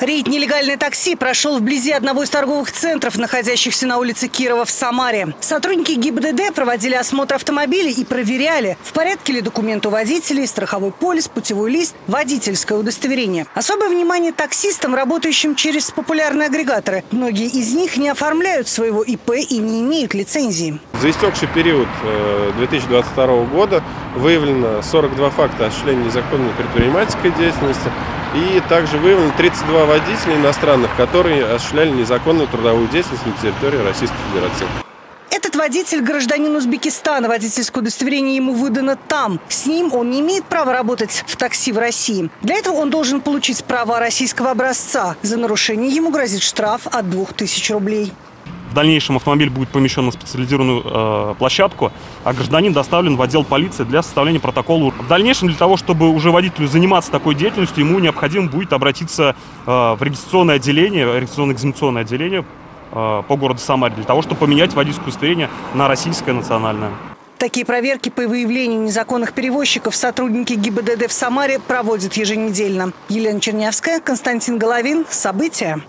Рейд «Нелегальное такси» прошел вблизи одного из торговых центров, находящихся на улице Кирова в Самаре. Сотрудники ГИБДД проводили осмотр автомобилей и проверяли, в порядке ли документы у водителей, страховой полис, путевой лист, водительское удостоверение. Особое внимание таксистам, работающим через популярные агрегаторы. Многие из них не оформляют своего ИП и не имеют лицензии. За истекший период 2022 года выявлено 42 факта осуществления незаконной предпринимательской деятельности. И также выявлено 32 водителей иностранных, которые осуществляли незаконную трудовую деятельность на территории Российской Федерации. Этот водитель – гражданин Узбекистана. Водительское удостоверение ему выдано там. С ним он не имеет права работать в такси в России. Для этого он должен получить права российского образца. За нарушение ему грозит штраф от 2000 рублей. В дальнейшем автомобиль будет помещен на специализированную площадку, а гражданин доставлен в отдел полиции для составления протокола. В дальнейшем, для того, чтобы уже водителю заниматься такой деятельностью, ему необходимо будет обратиться в регистрационное отделение, регистрационно-экзаменационное отделение по городу Самаре, для того, чтобы поменять водительское удостоверение на российское национальное. Такие проверки по выявлению незаконных перевозчиков сотрудники ГИБДД в Самаре проводят еженедельно. Елена Чернявская, Константин Головин. События.